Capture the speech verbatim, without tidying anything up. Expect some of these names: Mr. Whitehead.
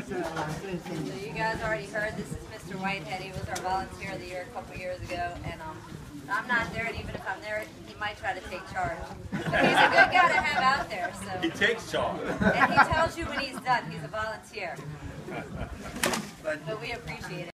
So you guys already heard, this is Mister Whitehead. He was our volunteer of the year a couple years ago, and um, I'm not there, and even if I'm there, he might try to take charge. But he's a good guy to have out there. So. He takes charge. And he tells you when he's done. He's a volunteer. But we appreciate it.